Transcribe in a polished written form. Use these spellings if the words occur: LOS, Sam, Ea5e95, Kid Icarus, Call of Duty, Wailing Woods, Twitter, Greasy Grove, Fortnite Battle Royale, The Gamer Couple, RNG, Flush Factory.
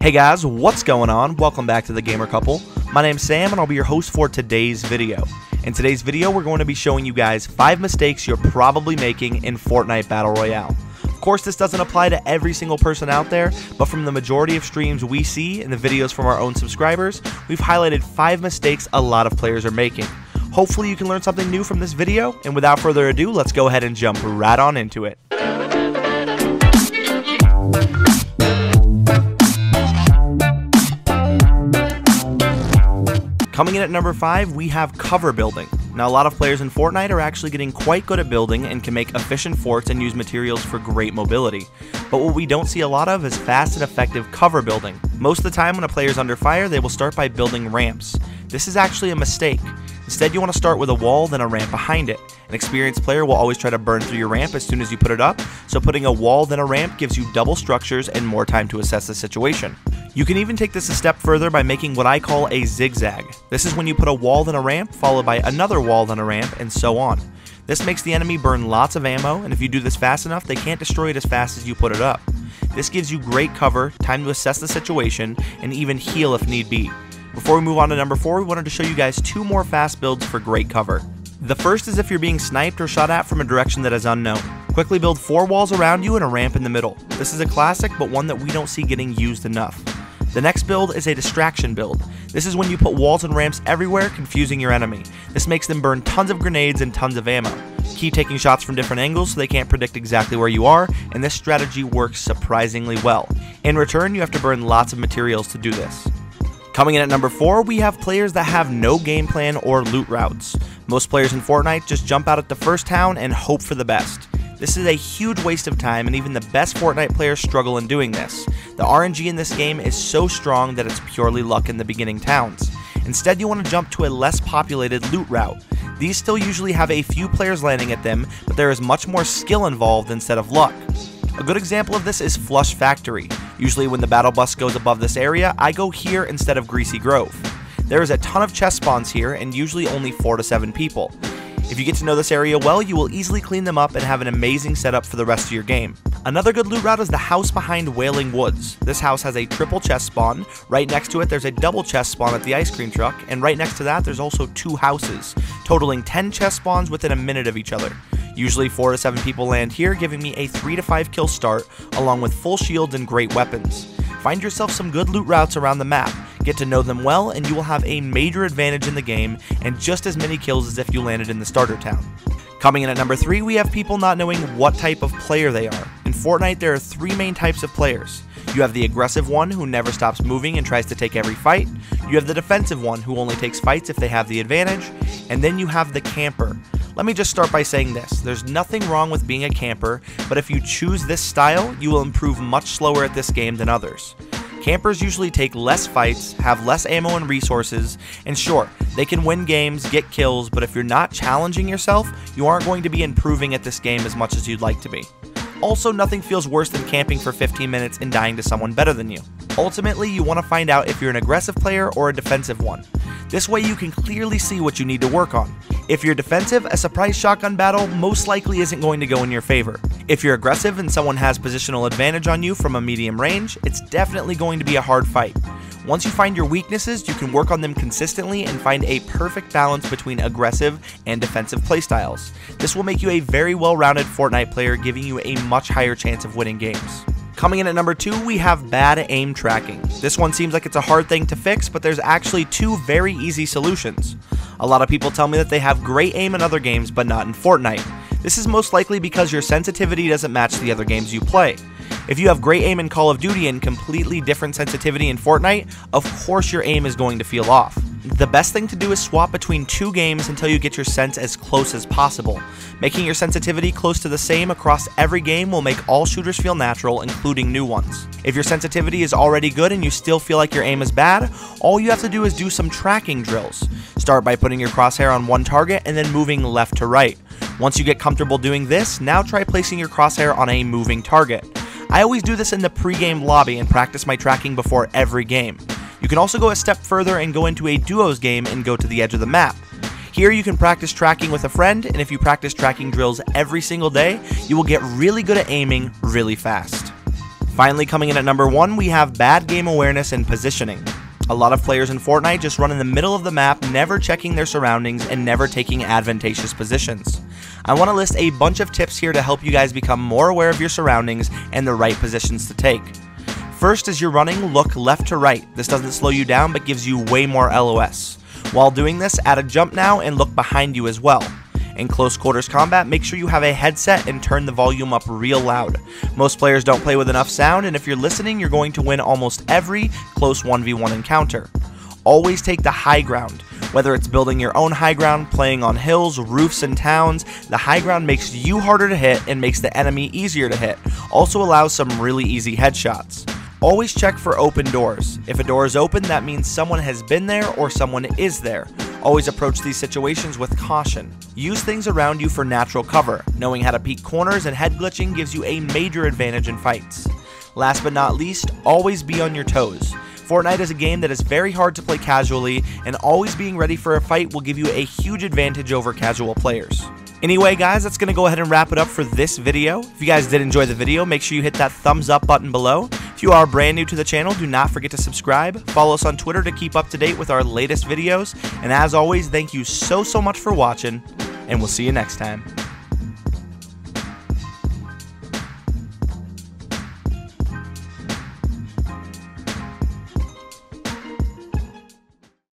Hey guys, what's going on? Welcome back to The Gamer Couple. My name's Sam and I'll be your host for today's video. In today's video, we're going to be showing you guys 5 mistakes you're probably making in Fortnite Battle Royale. Of course, this doesn't apply to every single person out there, but from the majority of streams we see and the videos from our own subscribers, we've highlighted 5 mistakes a lot of players are making. Hopefully you can learn something new from this video, and without further ado, let's go ahead and jump right on into it. Coming in at number 5, we have cover building. Now, a lot of players in Fortnite are actually getting quite good at building and can make efficient forts and use materials for great mobility. But what we don't see a lot of is fast and effective cover building. Most of the time when a player is under fire, they will start by building ramps. This is actually a mistake. Instead, you want to start with a wall, then a ramp behind it. An experienced player will always try to burn through your ramp as soon as you put it up, so putting a wall, then a ramp gives you double structures and more time to assess the situation. You can even take this a step further by making what I call a zigzag. This is when you put a wall, then a ramp, followed by another wall, then a ramp, and so on. This makes the enemy burn lots of ammo, and if you do this fast enough, they can't destroy it as fast as you put it up. This gives you great cover, time to assess the situation, and even heal if need be. Before we move on to number 4, we wanted to show you guys 2 more fast builds for great cover. The first is if you're being sniped or shot at from a direction that is unknown. Quickly build 4 walls around you and a ramp in the middle. This is a classic, but one that we don't see getting used enough. The next build is a distraction build. This is when you put walls and ramps everywhere, confusing your enemy. This makes them burn tons of grenades and tons of ammo. Keep taking shots from different angles so they can't predict exactly where you are, and this strategy works surprisingly well. In return, you have to burn lots of materials to do this. Coming in at number 4, we have players that have no game plan or loot routes. Most players in Fortnite just jump out at the first town and hope for the best. This is a huge waste of time, and even the best Fortnite players struggle in doing this. The RNG in this game is so strong that it's purely luck in the beginning towns. Instead, you want to jump to a less populated loot route. These still usually have a few players landing at them, but there is much more skill involved instead of luck. A good example of this is Flush Factory. Usually when the battle bus goes above this area, I go here instead of Greasy Grove. There is a ton of chest spawns here, and usually only 4 to 7 people. If you get to know this area well, you will easily clean them up and have an amazing setup for the rest of your game. Another good loot route is the house behind Wailing Woods. This house has a triple chest spawn, right next to it there's a double chest spawn at the ice cream truck, and right next to that there's also 2 houses, totaling 10 chest spawns within a minute of each other. Usually 4 to 7 people land here, giving me a 3 to 5 kill start, along with full shields and great weapons. Find yourself some good loot routes around the map. Get to know them well, and you will have a major advantage in the game and just as many kills as if you landed in the starter town. Coming in at number 3, we have people not knowing what type of player they are. In Fortnite, there are 3 main types of players. You have the aggressive one who never stops moving and tries to take every fight. You have the defensive one who only takes fights if they have the advantage. And then you have the camper. Let me just start by saying this, there's nothing wrong with being a camper, but if you choose this style, you will improve much slower at this game than others. Campers usually take less fights, have less ammo and resources, and sure, they can win games, get kills, but if you're not challenging yourself, you aren't going to be improving at this game as much as you'd like to be. Also, nothing feels worse than camping for 15 minutes and dying to someone better than you. Ultimately, you want to find out if you're an aggressive player or a defensive one. This way you can clearly see what you need to work on. If you're defensive, a surprise shotgun battle most likely isn't going to go in your favor. If you're aggressive and someone has positional advantage on you from a medium range, it's definitely going to be a hard fight. Once you find your weaknesses, you can work on them consistently and find a perfect balance between aggressive and defensive playstyles. This will make you a very well-rounded Fortnite player, giving you a much higher chance of winning games. Coming in at number 2, we have bad aim tracking. This one seems like it's a hard thing to fix, but there's actually 2 very easy solutions. A lot of people tell me that they have great aim in other games, but not in Fortnite. This is most likely because your sensitivity doesn't match the other games you play. If you have great aim in Call of Duty and completely different sensitivity in Fortnite, of course your aim is going to feel off. The best thing to do is swap between 2 games until you get your sense as close as possible. Making your sensitivity close to the same across every game will make all shooters feel natural, including new ones. If your sensitivity is already good and you still feel like your aim is bad, all you have to do is do some tracking drills. Start by putting your crosshair on one target and then moving left to right. Once you get comfortable doing this, now try placing your crosshair on a moving target. I always do this in the pre-game lobby and practice my tracking before every game. You can also go a step further and go into a duos game and go to the edge of the map. Here you can practice tracking with a friend, and if you practice tracking drills every single day, you will get really good at aiming really fast. Finally coming in at number 1, we have bad game awareness and positioning. A lot of players in Fortnite just run in the middle of the map, never checking their surroundings and never taking advantageous positions. I want to list a bunch of tips here to help you guys become more aware of your surroundings and the right positions to take. First, as you're running, look left to right. This doesn't slow you down but gives you way more LOS. While doing this, add a jump now and look behind you as well. In close quarters combat, make sure you have a headset and turn the volume up real loud. Most players don't play with enough sound, and if you're listening, you're going to win almost every close 1v1 encounter. Always take the high ground. Whether it's building your own high ground, playing on hills, roofs, and towns, the high ground makes you harder to hit and makes the enemy easier to hit. Also allows some really easy headshots. Always check for open doors. If a door is open, that means someone has been there or someone is there. Always approach these situations with caution. Use things around you for natural cover. Knowing how to peek corners and head glitching gives you a major advantage in fights. Last but not least, always be on your toes. Fortnite is a game that is very hard to play casually, and always being ready for a fight will give you a huge advantage over casual players. Anyway guys, that's going to go ahead and wrap it up for this video. If you guys did enjoy the video, make sure you hit that thumbs up button below. If you are brand new to the channel, do not forget to subscribe. Follow us on Twitter to keep up to date with our latest videos. And as always, thank you so much for watching, and we'll see you next time.